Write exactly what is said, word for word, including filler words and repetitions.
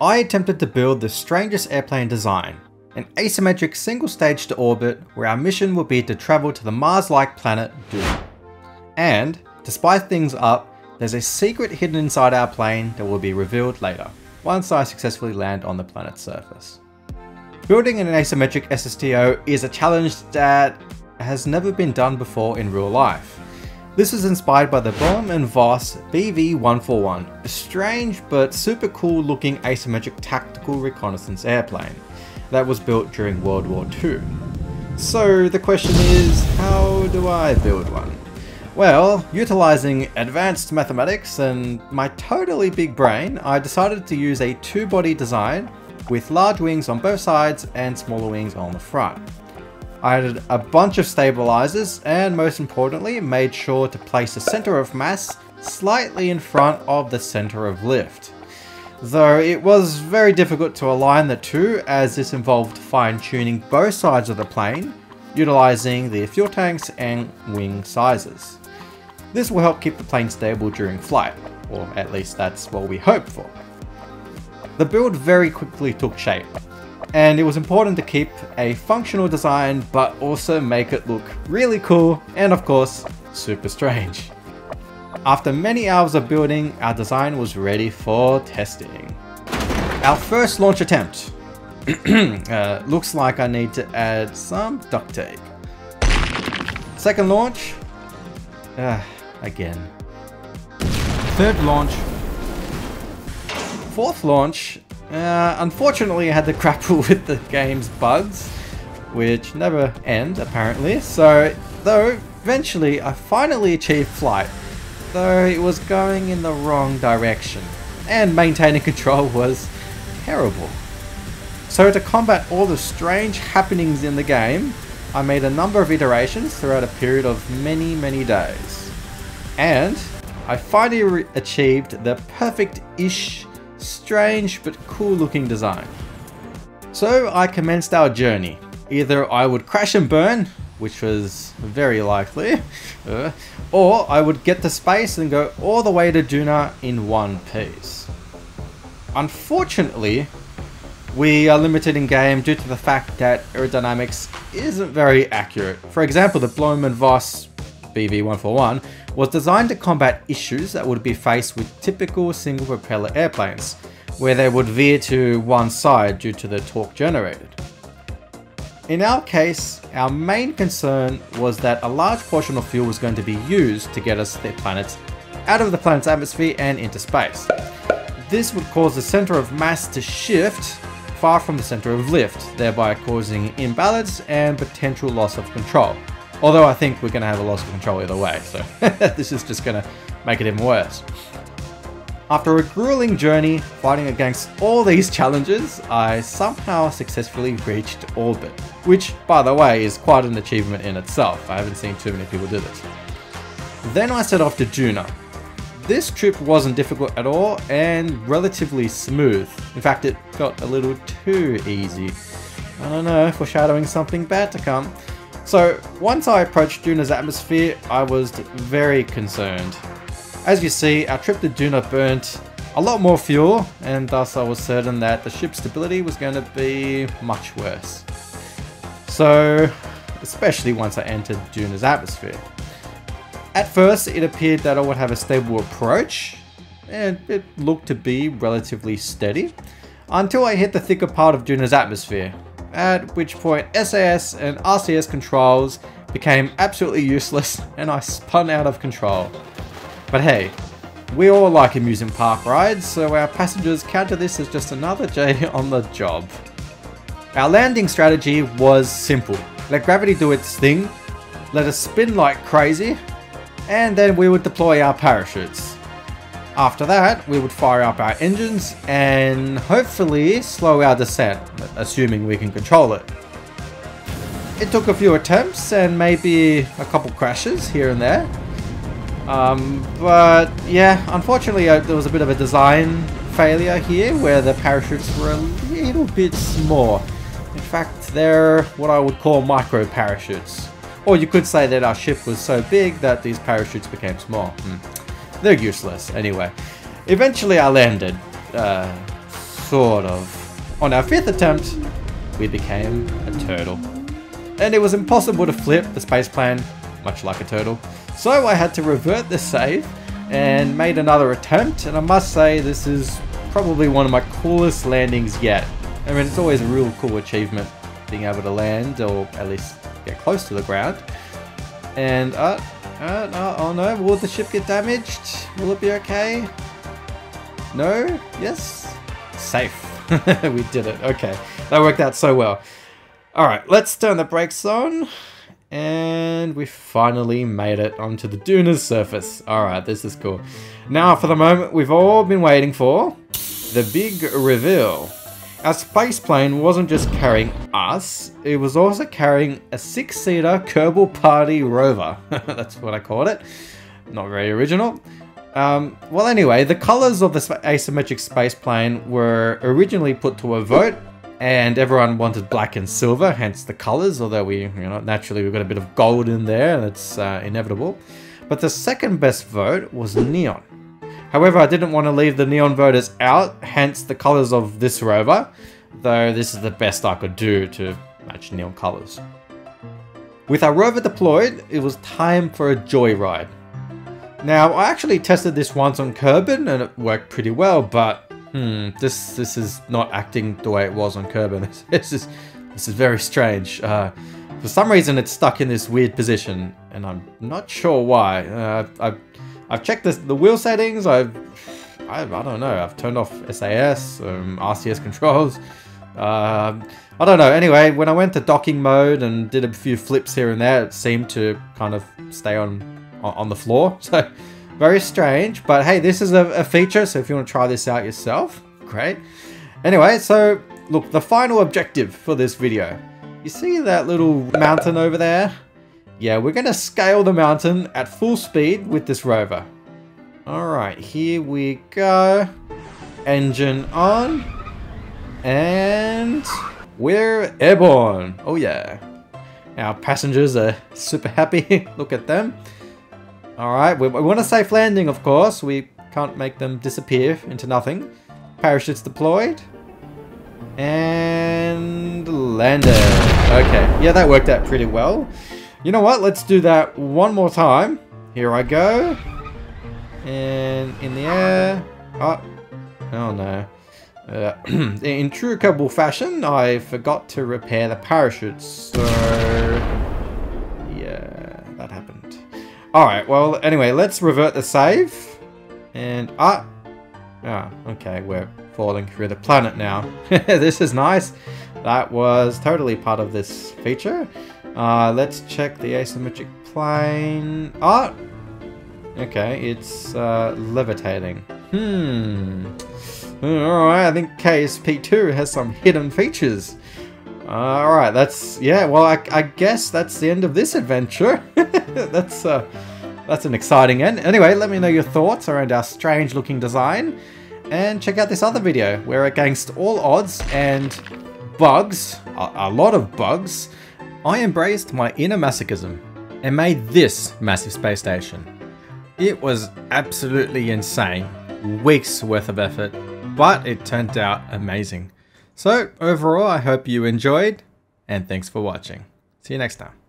I attempted to build the strangest airplane design, an asymmetric single stage to orbit where our mission would be to travel to the Mars-like planet Duna. And, to spice things up, there's a secret hidden inside our plane that will be revealed later, once I successfully land on the planet's surface. Building an asymmetric S S T O is a challenge that has never been done before in real life. This is inspired by the Bohm and Voss B V one forty-one, a strange but super cool looking asymmetric tactical reconnaissance airplane that was built during World War Two. So the question is, how do I build one? Well, utilising advanced mathematics and my totally big brain, I decided to use a two-body design with large wings on both sides and smaller wings on the front. I added a bunch of stabilisers and, most importantly, made sure to place the centre of mass slightly in front of the centre of lift. Though it was very difficult to align the two, as this involved fine-tuning both sides of the plane, utilising the fuel tanks and wing sizes. This will help keep the plane stable during flight, or at least that's what we hope for. The build very quickly took shape, and it was important to keep a functional design but also make it look really cool and, of course, super strange. After many hours of building, our design was ready for testing. Our first launch attempt. uh, looks like I need to add some duct tape. Second launch. Uh, again. Third launch. Fourth launch. Uh, unfortunately, I had to grapple with the game's bugs, which never end apparently. So, though eventually I finally achieved flight, though it was going in the wrong direction, and maintaining control was terrible. So to combat all the strange happenings in the game, I made a number of iterations throughout a period of many, many days. And I finally achieved the perfect-ish, strange but cool looking design. So I commenced our journey. Either I would crash and burn, which was very likely, uh, or I would get to space and go all the way to Duna in one piece. Unfortunately, we are limited in game due to the fact that aerodynamics isn't very accurate. For example, the Bohm and Voss B V one forty-one was designed to combat issues that would be faced with typical single propeller airplanes, where they would veer to one side due to the torque generated. In our case, our main concern was that a large portion of fuel was going to be used to get us the planet out of the planet's atmosphere and into space. This would cause the center of mass to shift far from the center of lift, thereby causing imbalance and potential loss of control. Although I think we're going to have a loss of control either way, so this is just going to make it even worse. After a grueling journey fighting against all these challenges, I somehow successfully reached orbit, which, by the way, is quite an achievement in itself. I haven't seen too many people do this. Then I set off to Duna. This trip wasn't difficult at all and relatively smooth. In fact, it got a little too easy. I don't know, foreshadowing something bad to come. So once I approached Duna's atmosphere, I was very concerned. As you see, our trip to Duna burnt a lot more fuel, and thus I was certain that the ship's stability was going to be much worse. So, especially once I entered Duna's atmosphere. At first, it appeared that I would have a stable approach, and it looked to be relatively steady, until I hit the thicker part of Duna's atmosphere. At which point S A S and R C S controls became absolutely useless and I spun out of control. But hey, we all like amusement park rides, so our passengers counter this as just another day on the job. Our landing strategy was simple. Let gravity do its thing, let us spin like crazy, and then we would deploy our parachutes. After that, we would fire up our engines and hopefully slow our descent, assuming we can control it. It took a few attempts and maybe a couple crashes here and there. Um, but yeah, unfortunately uh, there was a bit of a design failure here where the parachutes were a little bit small. In fact, they're what I would call micro parachutes. Or you could say that our ship was so big that these parachutes became small. Hmm. They're useless, anyway. Eventually I landed. Uh, Sort of. On our fifth attempt, we became a turtle. And it was impossible to flip the space plane, much like a turtle. So I had to revert the save and made another attempt, and I must say this is probably one of my coolest landings yet. I mean, it's always a real cool achievement being able to land, or at least get close to the ground. And, uh, uh, uh, oh no, will the ship get damaged? Will it be okay? No? Yes? Safe. We did it. Okay. That worked out so well. Alright, let's turn the brakes on. And we finally made it onto the Duna's surface. Alright, this is cool. Now, for the moment we've all been waiting for, the big reveal. Our space plane wasn't just carrying us, it was also carrying a six-seater Kerbal Party rover. That's what I called it. Not very original. Um, well anyway, the colours of the asymmetric space plane were originally put to a vote, and everyone wanted black and silver, hence the colours, although we, you know, naturally we've got a bit of gold in there, and it's uh, inevitable. But the second best vote was neon. However, I didn't want to leave the neon voters out, hence the colours of this rover, though this is the best I could do to match neon colours. With our rover deployed, it was time for a joyride. Now, I actually tested this once on Kerbin and it worked pretty well, but hmm, this this is not acting the way it was on Kerbin. This is this is very strange. Uh, for some reason, it's stuck in this weird position, and I'm not sure why. Uh, I've, I've checked this, the wheel settings. I've I, I don't know. I've turned off S A S, um, R C S controls. Uh, I don't know. Anyway, when I went to docking mode and did a few flips here and there, it seemed to kind of stay on. on the floor, so very strange, but hey, this is a, a feature, so if you want to try this out yourself, great. Anyway, so look, the final objective for this video, you see that little mountain over there? Yeah, we're gonna scale the mountain at full speed with this rover. All right, here we go, engine on, and we're airborne. Oh yeah, our passengers are super happy. Look at them. Alright, we, we want a safe landing, of course. We can't make them disappear into nothing. Parachutes deployed. And landed. Okay, yeah, that worked out pretty well. You know what? Let's do that one more time. Here I go. And in the air. Oh, oh no. Uh, in true Kerbal fashion, I forgot to repair the parachutes. So, yeah, that happened. Alright, well, anyway, let's revert the save, and, ah, ah, okay, we're falling through the planet now. This is nice. That was totally part of this feature. Uh, let's check the asymmetric plane. Ah, okay, it's uh, levitating. Hmm, alright, I think K S P two has some hidden features. Uh, alright, that's, yeah, well, I, I guess that's the end of this adventure. That's uh, that's an exciting end. Anyway, let me know your thoughts around our strange looking design, and check out this other video where against all odds and bugs, a, a lot of bugs, I embraced my inner masochism and made this massive space station. It was absolutely insane, weeks worth of effort, but it turned out amazing. So overall, I hope you enjoyed, and thanks for watching. See you next time.